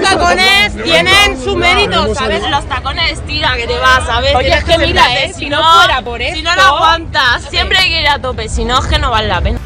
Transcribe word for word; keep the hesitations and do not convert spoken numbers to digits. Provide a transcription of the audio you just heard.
tacones tienen su mérito, ¿sabes? Los tacones tira que te vas, ¿sabes? Oye, es que mira, eh, si no fuera por eso, si no lo aguantas, siempre hay que ir a tope, si no es que no vale la pena.